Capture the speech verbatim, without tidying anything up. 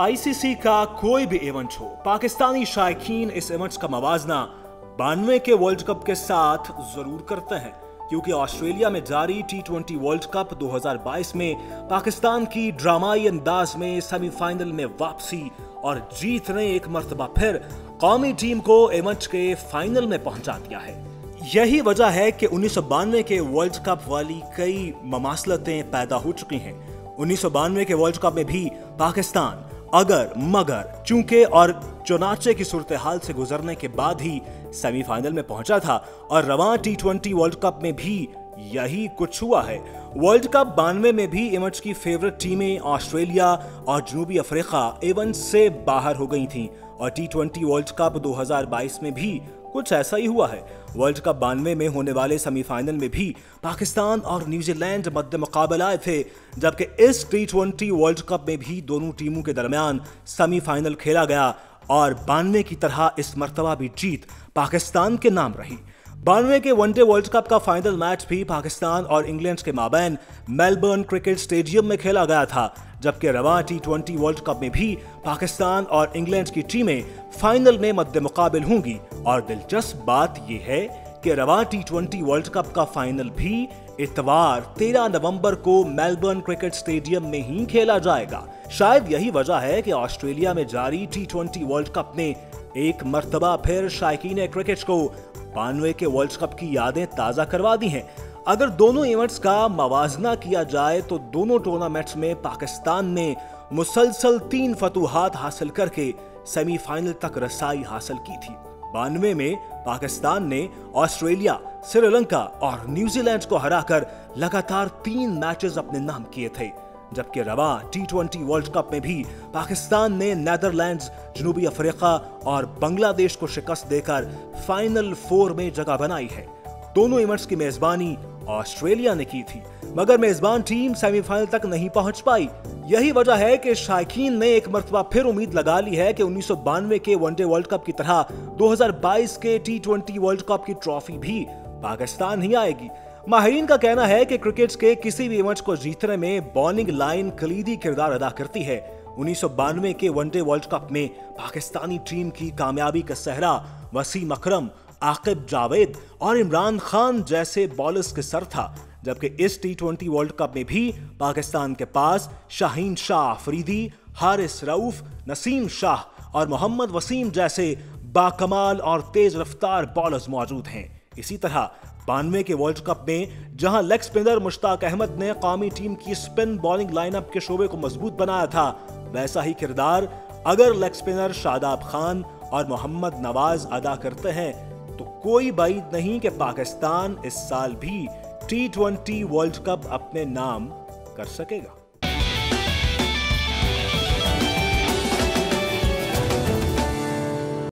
ICC का कोई भी इवेंट हो, पाकिस्तानी शायकीन इस इवेंट्स का मवाजना बानवे के वर्ल्ड कप के साथ जरूर करते हैं, क्योंकि ऑस्ट्रेलिया में जारी टी ट्वेंटी वर्ल्ड कप दो हज़ार बाईस में पाकिस्तान की ड्रामाई अंदाज में सेमीफाइनल में वापसी और जीत ने एक मरतबा फिर कौमी टीम को इवेंट के फाइनल में पहुंचा दिया है। यही वजह है कि उन्नीस सौ बानवे के वर्ल्ड कप वाली कई ममासलतें पैदा हो चुकी हैं। उन्नीस सौ बानवे के वर्ल्ड कप में भी पाकिस्तान अगर मगर चूंकि और चुनाचे की सूरत हाल से गुजरने के बाद ही सेमीफाइनल में पहुंचा था, और रवां टी ट्वेंटी वर्ल्ड कप में भी यही कुछ हुआ है। वर्ल्ड कप बानवे में भी इवेंट्स की फेवरेट टीमें ऑस्ट्रेलिया और जनूबी अफ्रीका इवेंट से बाहर हो गई थीं, और टी ट्वेंटी वर्ल्ड कप दो हज़ार बाईस में भी कुछ ऐसा ही हुआ है। वर्ल्ड कप बानवे में होने वाले सेमीफाइनल में भी पाकिस्तान और न्यूजीलैंड मद्दे मुकाबला आए थे, जबकि इस टी ट्वेंटी वर्ल्ड कप में भी दोनों टीमों के दरमियान सेमीफाइनल खेला गया और बानवे की तरह इस मरतबा भी जीत पाकिस्तान के नाम रही। बानवे के वनडे वर्ल्ड कप का फाइनल मैच भी पाकिस्तान और इंग्लैंड के माबैन मेलबर्न क्रिकेट स्टेडियम में खेला गया था, जबकि रवां टी ट्वेंटी वर्ल्ड कप में भी पाकिस्तान और इंग्लैंड की टीमें फाइनल में मद्दे मुकाबिल होंगी। और दिलचस्प बात यह है कि रवां टी ट्वेंटी वर्ल्ड कप का फाइनल भी इतवार तेरह नवंबर को मेलबर्न क्रिकेट स्टेडियम में ही खेला जाएगा। शायद यही वजह है कि ऑस्ट्रेलिया में जारी टी ट्वेंटी वर्ल्ड कप ने एक मरतबा फिर शायकीन क्रिकेट को बानवे के वर्ल्ड कप की यादें ताज़ा करवा दी हैं। अगर दोनों इवेंट्स का मवाजना किया जाए तो दोनों टूर्नामेंट्स में पाकिस्तान ने मुसलसल तीन फतूहात हासिल करके सेमीफाइनल तक रसाई हासिल की थी। बानवे में पाकिस्तान ने ऑस्ट्रेलिया, श्रीलंका और न्यूजीलैंड को हराकर लगातार तीन मैचेस अपने नाम किए थे, जबकि रवां टी ट्वेंटी वर्ल्ड कप में भी पाकिस्तान ने नेदरलैंड्स, जनूबी अफ्रीका और बांग्लादेश को शिकस्त देकर फाइनल फोर में जगह बनाई है। दोनों इवेंट्स की मेजबानी ऑस्ट्रेलिया ने की थी, मगर मेजबान टीम सेमीफाइनल तक नहीं पहुंच पाई। यही वजह है कि शायकीन ने एक मरतबा फिर उम्मीद लगा ली है कि उन्नीस सौ बानवे के वनडे वर्ल्ड कप की तरह दो हज़ार बाईस के टी ट्वेंटी वर्ल्ड कप की ट्रॉफी भी पाकिस्तान ही आएगी। माहिरीन का कहना है कि क्रिकेट के किसी भी इवेंट को जीतने में बॉलिंग लाइन कलीदी किरदार अदा करती है। उन्नीस सौ बानवे के वनडे वर्ल्ड कप में पाकिस्तानी टीम की कामयाबी का सहरा वसीम अकरम, आकिब जावेद और इमरान खान जैसे बॉलर्स के सर था, जबकि इस टी ट्वेंटी वर्ल्ड कप में भी पाकिस्तान के पास शाहीन शाह अफरीदी, हारिस रऊफ, नसीम शाह और मोहम्मद वसीम जैसे बाकमाल और तेज रफ्तार बॉलर्स मौजूद हैं। इसी तरह बानवे के वर्ल्ड कप में जहां लेग स्पिनर मुश्ताक अहमद ने कौमी टीम की स्पिन बॉलिंग लाइनअप के शोबे को मजबूत बनाया था, वैसा ही किरदार अगर लेग स्पिनर शादाब खान और मोहम्मद नवाज अदा करते हैं तो कोई बात नहीं कि पाकिस्तान इस साल भी टी ट्वेंटी वर्ल्ड कप अपने नाम कर सकेगा।